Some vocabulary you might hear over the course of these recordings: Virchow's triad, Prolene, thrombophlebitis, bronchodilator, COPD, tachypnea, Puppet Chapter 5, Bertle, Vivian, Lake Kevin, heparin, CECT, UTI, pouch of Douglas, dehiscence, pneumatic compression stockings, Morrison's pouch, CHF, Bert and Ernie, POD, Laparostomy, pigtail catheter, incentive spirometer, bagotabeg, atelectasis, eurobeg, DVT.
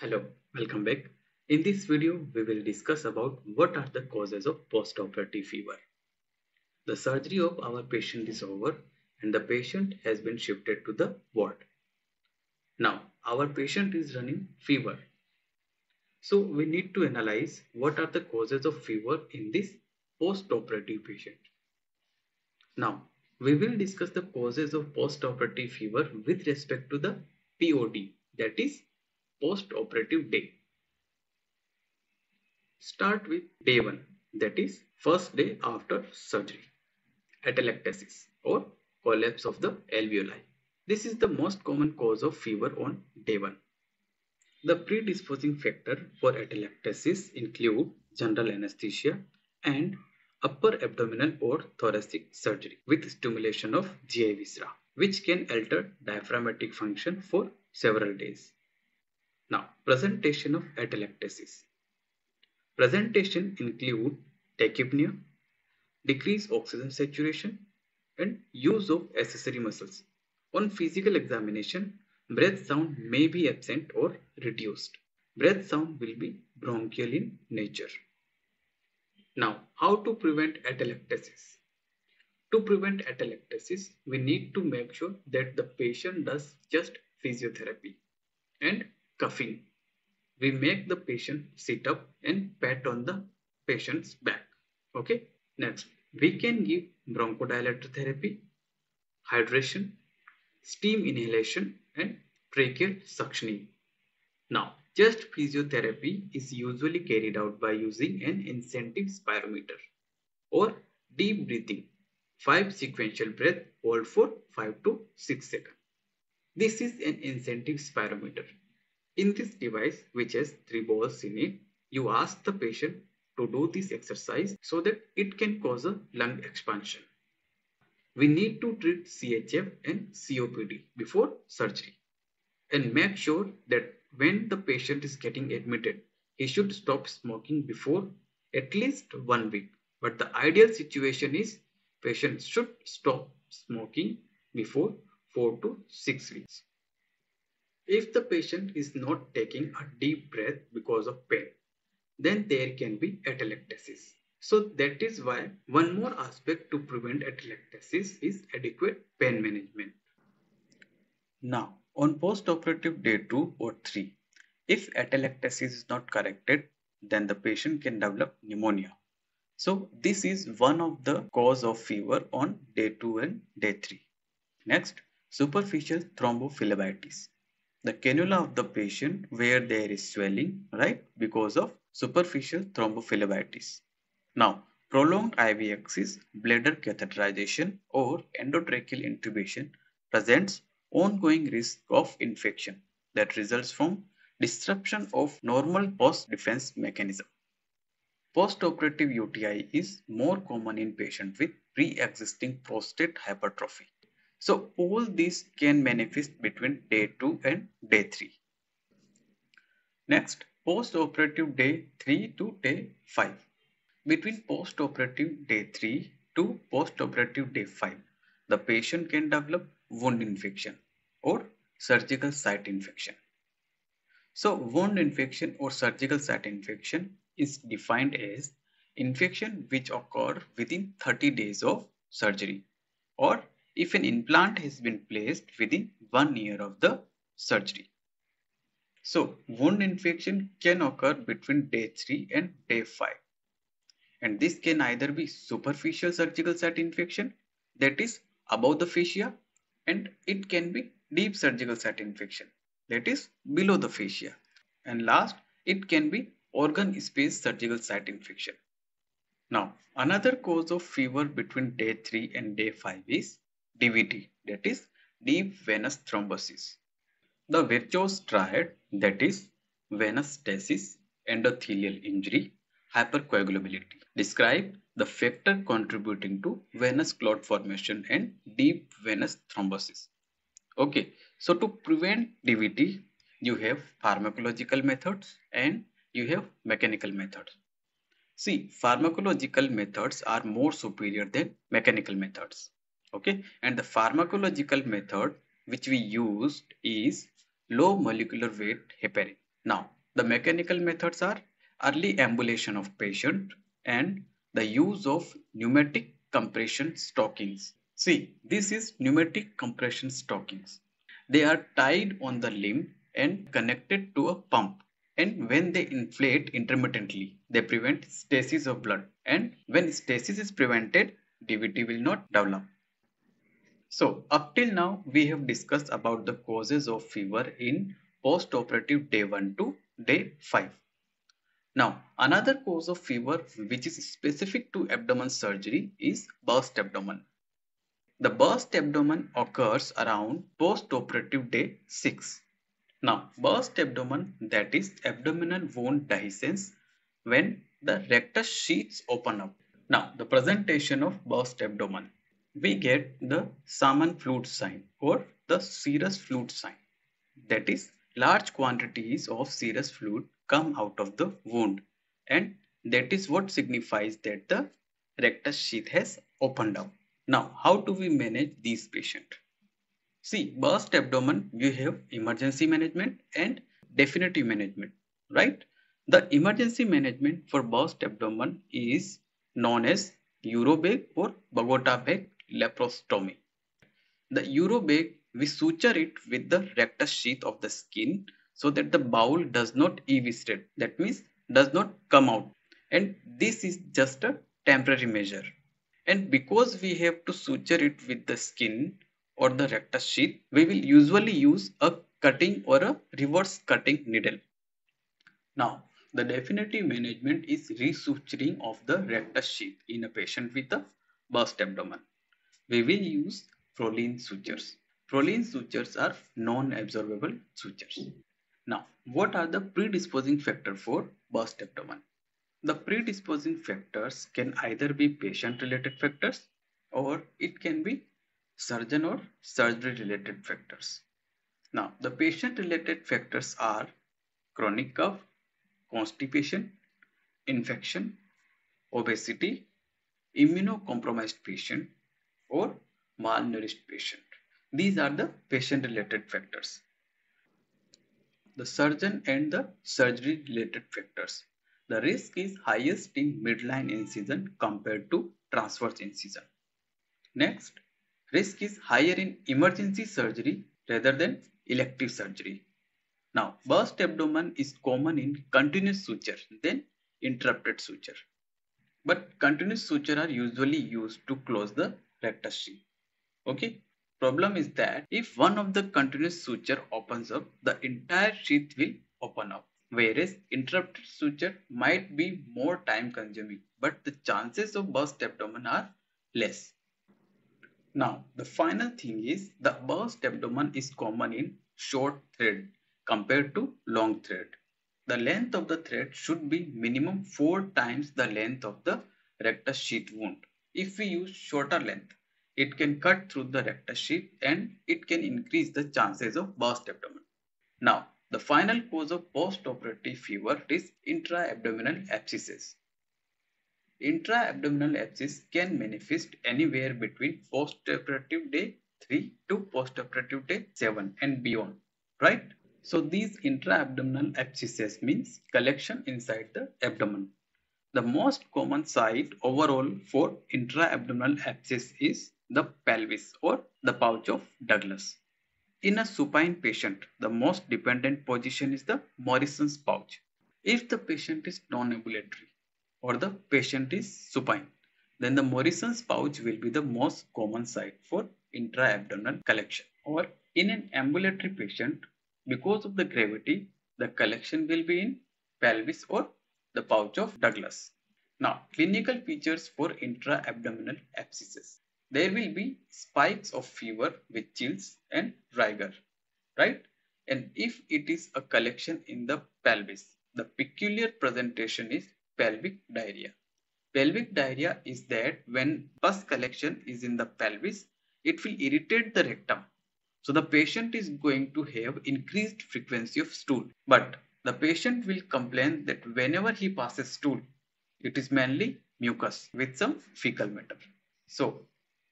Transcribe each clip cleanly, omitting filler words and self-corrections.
Hello, welcome back. In this video, we will discuss about what are the causes of postoperative fever. The surgery of our patient is over and the patient has been shifted to the ward. Now, our patient is running fever. So, we need to analyze what are the causes of fever in this postoperative patient. Now, we will discuss the causes of postoperative fever with respect to the POD, that is post-operative day. Start with day 1, that is first day after surgery, atelectasis or collapse of the alveoli. This is the most common cause of fever on day 1. The predisposing factor for atelectasis include general anesthesia and upper abdominal or thoracic surgery with stimulation of GI viscera, which can alter diaphragmatic function for several days. Now, presentation of atelectasis. Presentation include tachypnea, decreased oxygen saturation, and use of accessory muscles. On physical examination, breath sound may be absent or reduced. Breath sound will be bronchial in nature. Now, how to prevent atelectasis? To prevent atelectasis, we need to make sure that the patient does just physiotherapy and cuffing. We make the patient sit up and pat on the patient's back. Okay. Next, we can give bronchodilator therapy, hydration, steam inhalation, and tracheal suctioning. Now, just physiotherapy is usually carried out by using an incentive spirometer or deep breathing. 5 sequential breath, hold for 5 to 6 seconds. This is an incentive spirometer. In this device, which has 3 balls in it, you ask the patient to do this exercise so that it can cause a lung expansion. We need to treat CHF and COPD before surgery and make sure that when the patient is getting admitted, he should stop smoking before at least 1 week. But the ideal situation is patient should stop smoking before 4 to 6 weeks. If the patient is not taking a deep breath because of pain, then there can be atelectasis. So that is why one more aspect to prevent atelectasis is adequate pain management. Now, on post-operative day 2 or 3, if atelectasis is not corrected, then the patient can develop pneumonia. So this is one of the cause of fever on day 2 and day 3. Next, superficial thrombophlebitis. The cannula of the patient where there is swelling, right, because of superficial thrombophlebitis. Now, prolonged IV access, bladder catheterization or endotracheal intubation presents ongoing risk of infection that results from disruption of normal post defense mechanism. Postoperative UTI is more common in patients with pre-existing prostate hypertrophy. So, all these can manifest between day 2 and day 3. Next, post-operative day 3 to day 5. Between post-operative day 3 to post-operative day 5, the patient can develop wound infection or surgical site infection. So, wound infection or surgical site infection is defined as infection which occurred within 30 days of surgery or if an implant has been placed within 1 year of the surgery. So, wound infection can occur between day 3 and day 5. And this can either be superficial surgical site infection, that is above the fascia, and it can be deep surgical site infection, that is below the fascia. And last, it can be organ space surgical site infection. Now, another cause of fever between day 3 and day 5 is DVT, that is deep venous thrombosis. The Virchow's triad, that is venous stasis, endothelial injury, hypercoagulability, describe the factor contributing to venous clot formation and deep venous thrombosis. Okay, so to prevent DVT, you have pharmacological methods and you have mechanical methods. See, pharmacological methods are more superior than mechanical methods. Okay, and the pharmacological method which we used is low molecular weight heparin. Now, the mechanical methods are early ambulation of patient and the use of pneumatic compression stockings. See, this is pneumatic compression stockings. They are tied on the limb and connected to a pump. And when they inflate intermittently, they prevent stasis of blood. And when stasis is prevented, DVT will not develop. So, up till now, we have discussed about the causes of fever in post-operative day 1 to day 5. Now, another cause of fever which is specific to abdomen surgery is burst abdomen. The burst abdomen occurs around post-operative day 6. Now, burst abdomen, that is abdominal wound dehiscence when the rectus sheaths open up. Now, the presentation of burst abdomen. We get the Saman fluid sign or the serous fluid sign. That is, large quantities of serous fluid come out of the wound, and that is what signifies that the rectus sheath has opened up. Now, how do we manage these patients? See, burst abdomen, you have emergency management and definitive management, right? The emergency management for burst abdomen is known as eurobeg or bagotabeg laparostomy. The eurobeg, we suture it with the rectus sheath of the skin so that the bowel does not eviscerate, that means does not come out. And this is just a temporary measure. And because we have to suture it with the skin or the rectus sheath, we will usually use a cutting or a reverse cutting needle. Now, the definitive management is resuturing of the rectus sheath in a patient with a burst abdomen. We will use Prolene sutures. Prolene sutures are non-absorbable sutures. Now, what are the predisposing factors for burst abdomen? The predisposing factors can either be patient-related factors or it can be surgeon or surgery-related factors. Now, the patient-related factors are chronic cough, constipation, infection, obesity, immunocompromised patient, or malnourished patient. These are the patient-related factors. The surgeon and the surgery-related factors. The risk is highest in midline incision compared to transverse incision. Next, risk is higher in emergency surgery rather than elective surgery. Now, burst abdomen is common in continuous suture than interrupted suture. But continuous suture are usually used to close the rectus sheath. Okay. Problem is that if one of the continuous suture opens up, the entire sheath will open up. Whereas interrupted suture might be more time consuming, but the chances of burst abdomen are less. Now, the final thing is the burst abdomen is common in short thread compared to long thread. The length of the thread should be minimum 4 times the length of the rectus sheath wound. If we use shorter length, it can cut through the rectus sheath and it can increase the chances of burst abdomen. Now, the final cause of post-operative fever is intra-abdominal abscesses. Intra-abdominal abscess can manifest anywhere between post-operative day 3 to post-operative day 7 and beyond, right? So these intra-abdominal abscesses means collection inside the abdomen. The most common site overall for intra-abdominal abscess is the pelvis or the pouch of Douglas. In a supine patient, the most dependent position is the Morrison's pouch. If the patient is non-ambulatory or the patient is supine, then the Morrison's pouch will be the most common site for intra-abdominal collection. Or in an ambulatory patient, because of the gravity, the collection will be in pelvis or the pouch of Douglas. Now, clinical features for intra-abdominal abscesses. There will be spikes of fever with chills and rigor, right? And if it is a collection in the pelvis, the peculiar presentation is pelvic diarrhea. Pelvic diarrhea is that when pus collection is in the pelvis, it will irritate the rectum. So the patient is going to have increased frequency of stool, but the patient will complain that whenever he passes stool, it is mainly mucus with some fecal matter. So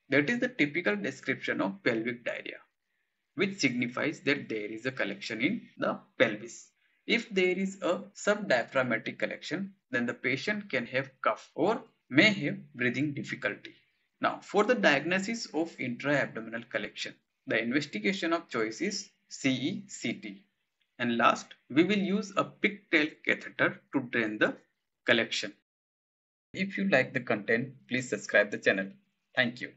that is the typical description of pelvic diarrhea, which signifies that there is a collection in the pelvis. If there is a subdiaphragmatic collection, then the patient can have cough or may have breathing difficulty. Now, for the diagnosis of intra-abdominal collection, the investigation of choice is CECT. And last, we will use a pigtail catheter to drain the collection. If you like the content, please subscribe the channel. Thank you.